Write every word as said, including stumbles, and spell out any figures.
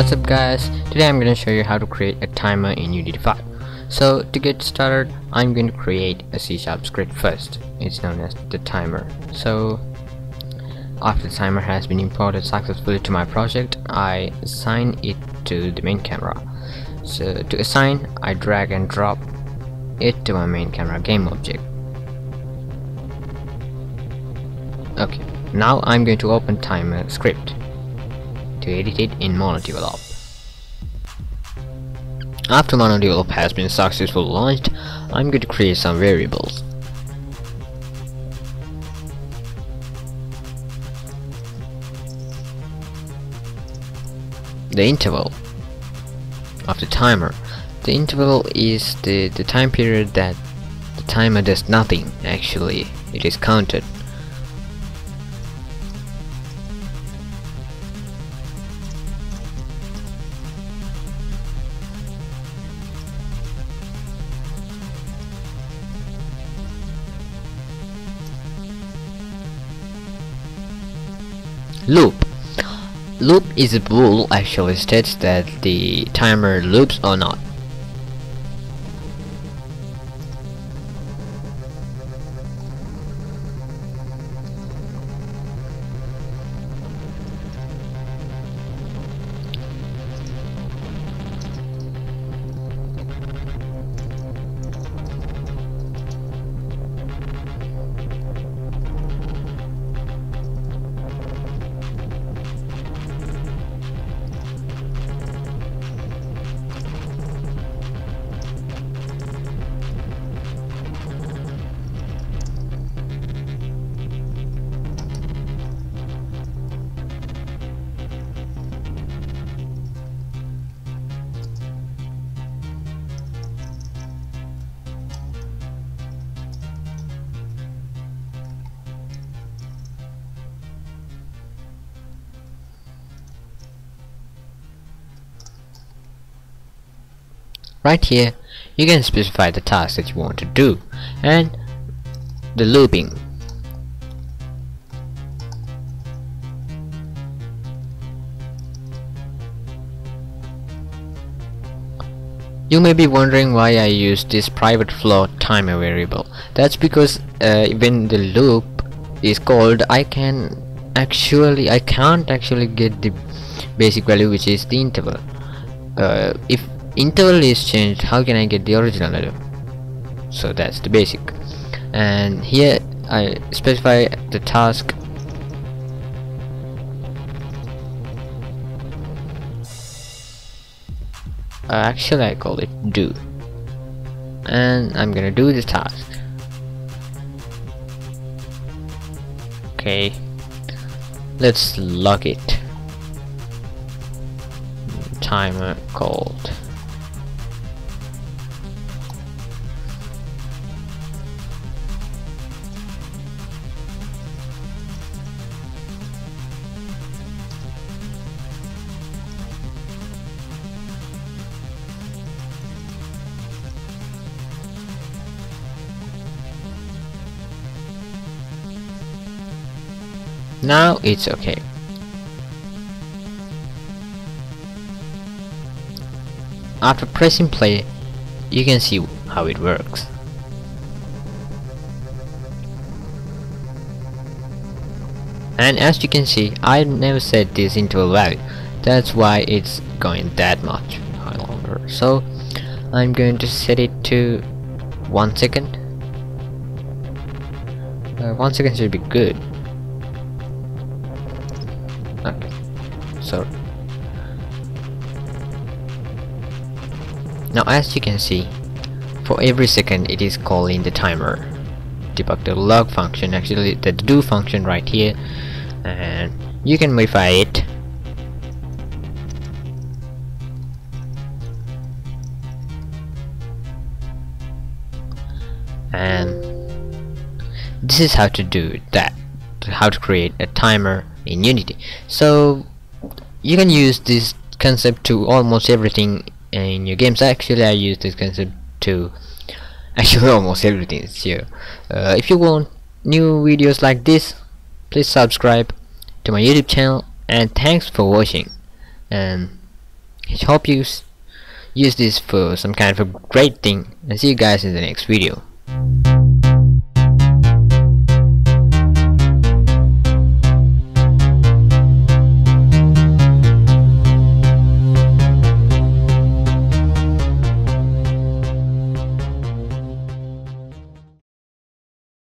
What's up guys, today I'm going to show you how to create a timer in Unity five. So to get started, I'm going to create a C sharp script first. It's known as the timer. So after the timer has been imported successfully to my project, I assign it to the main camera. So to assign, I drag and drop it to my main camera game object. Okay, now I'm going to open timer script to edit it in MonoDevelop. After MonoDevelop has been successfully launched, I'm going to create some variables. The interval of the timer. The interval is the, the time period that the timer does nothing. Actually, it is counted. Loop. Loop is a bool, actually states that the timer loops or not. Right here, you can specify the task that you want to do and the looping. You may be wondering why I use this private float timer variable. That's because uh, when the loop is called, I can actually I can't actually get the basic value, which is the interval. Uh, if interval is changed, how can I get the original value? So that's the basic. And here I specify the task. Uh, actually I call it do. And I'm gonna do the task. Okay. Let's log it. Timer called. Now it's okay. After pressing play, you can see how it works. And as you can see, I never set this interval value. That's why it's going that much longer. So I'm going to set it to one second. Uh, one second should be good. Okay, so now as you can see, for every second it is calling the timer. Debug the log function, actually the do function right here, and you can modify it. And this is how to do that, how to create a timer in Unity. So you can use this concept to almost everything in your games. Actually, I use this concept to actually almost everything. So uh, if you want new videos like this, please subscribe to my YouTube channel, and thanks for watching, and hope you use this for some kind of a great thing, and see you guys in the next video.